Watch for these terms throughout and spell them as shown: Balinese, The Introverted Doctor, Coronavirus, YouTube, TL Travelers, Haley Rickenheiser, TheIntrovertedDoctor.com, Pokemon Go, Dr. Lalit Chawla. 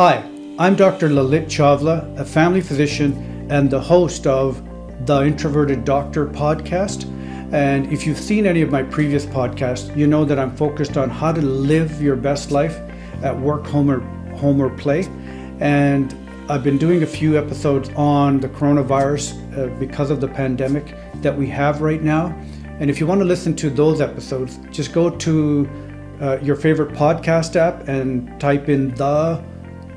Hi, I'm Dr. Lalit Chawla, a family physician and the host of The Introverted Doctor podcast. And if you've seen any of my previous podcasts, you know that I'm focused on how to live your best life at work, home or play. And I've been doing a few episodes on the coronavirus because of the pandemic that we have right now. And if you want to listen to those episodes, just go to your favorite podcast app and type in The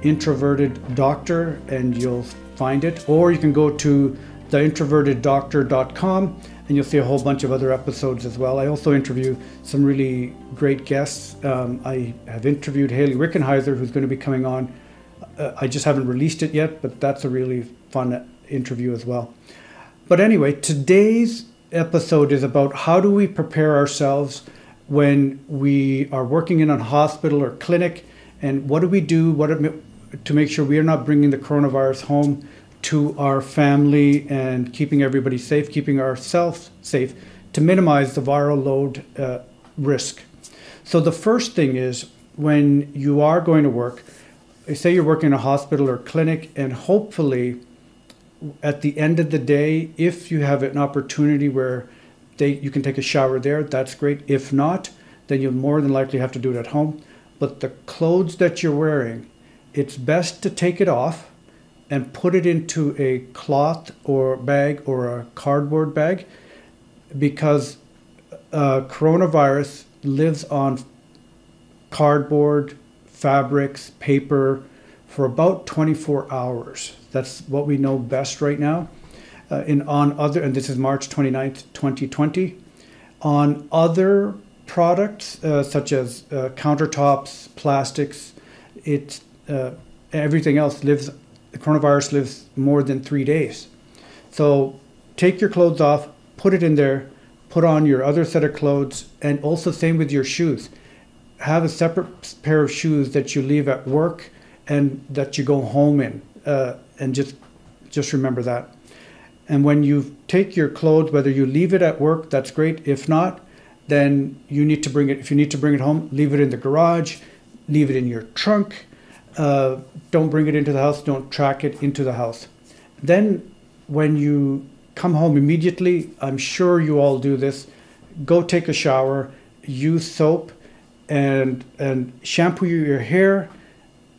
Introverted Doctor and you'll find it. Or you can go to TheIntrovertedDoctor.com and you'll see a whole bunch of other episodes as well. I also interview some really great guests. I have interviewed Haley Rickenheiser, who's going to be coming on. I just haven't released it yet, but that's a really fun interview as well. But anyway, today's episode is about how do we prepare ourselves when we are working in a hospital or clinic, and what do we do to make sure we are not bringing the coronavirus home to our family and keeping everybody safe, keeping ourselves safe to minimize the viral load risk. So the first thing is, when you are going to work, say you're working in a hospital or clinic, and hopefully at the end of the day, if you have an opportunity where you can take a shower there, that's great. If not, then you'll more than likely have to do it at home. But the clothes that you're wearing, it's best to take it off and put it into a cloth or bag or a cardboard bag, because coronavirus lives on cardboard, fabrics, paper for about 24 hours. That's what we know best right now. And this is March 29th, 2020. On other products such as countertops, plastics, everything else the coronavirus lives more than 3 days. So take your clothes off, put it in there, put on your other set of clothes, and also same with your shoes. Have a separate pair of shoes that you leave at work and that you go home in, and just remember that. And when you take your clothes, whether you leave it at work, that's great. If not, then you need to bring it. If you need to bring it home, leave it in the garage, leave it in your trunk. Don't bring it into the house. Don't track it into the house. Then when you come home immediately, I'm sure you all do this, go take a shower, use soap, and shampoo your hair,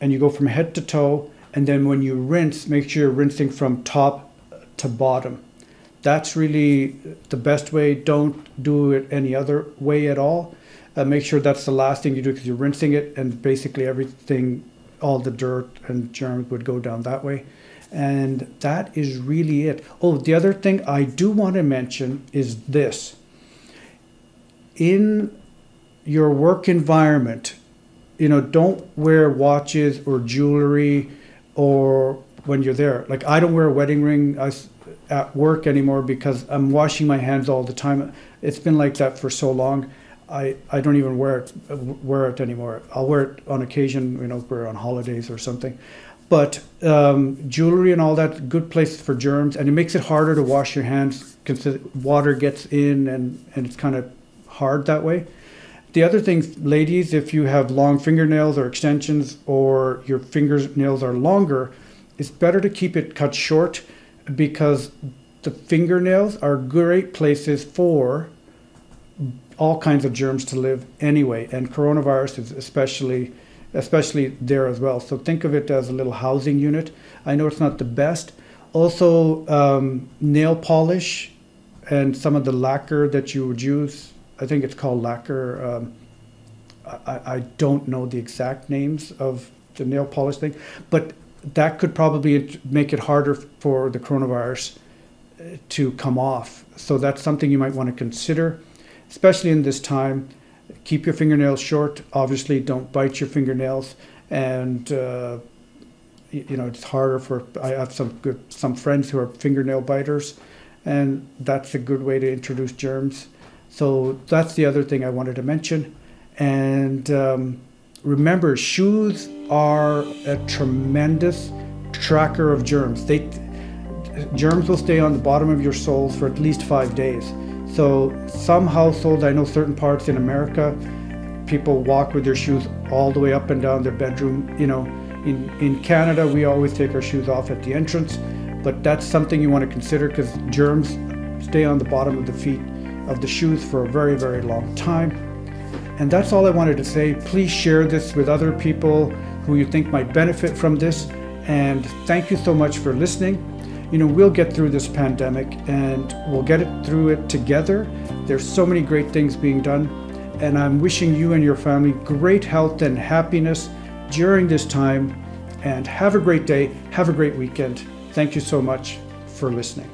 and you go from head to toe. And then when you rinse, make sure you're rinsing from top to bottom. That's really the best way. Don't do it any other way at all. Make sure that's the last thing you do, because you're rinsing it, and basically everything, all the dirt and germs would go down that way. And that is really it. Oh, the other thing I do want to mention is this. In your work environment, don't wear watches or jewelry, or when you're there, like I don't wear a wedding ring at work anymore because I'm washing my hands all the time. It's been like that for so long. I don't even wear it anymore. I'll wear it on occasion, if we're on holidays or something. But jewelry and all that, good place for germs, and it makes it harder to wash your hands because water gets in, and it's kind of hard that way. The other thing, ladies, if you have long fingernails or extensions, or your fingernails are longer, it's better to keep it cut short, because the fingernails are great places for all kinds of germs to live anyway, and coronavirus is especially there as well. So think of it as a little housing unit. I know it's not the best. Also, nail polish and some of the lacquer that you would use, I think it's called lacquer. I don't know the exact names of the nail polish thing, but that could probably make it harder for the coronavirus to come off. So that's something you might want to consider, especially in this time. Keep your fingernails short. Obviously, don't bite your fingernails. And, it's harder I have some friends who are fingernail biters, and that's a good way to introduce germs. So that's the other thing I wanted to mention. And remember, shoes are a tremendous tracker of germs. Germs will stay on the bottom of your soles for at least 5 days. So some households, I know certain parts in America, people walk with their shoes all the way up and down their bedroom, In Canada, we always take our shoes off at the entrance, but that's something you want to consider because germs stay on the bottom of the feet of the shoes for a very, very long time. And that's all I wanted to say. Please share this with other people who you think might benefit from this. And thank you so much for listening. You know, we'll get through this pandemic and we'll get it through it together. There's so many great things being done. And I'm wishing you and your family great health and happiness during this time. And have a great day. Have a great weekend. Thank you so much for listening.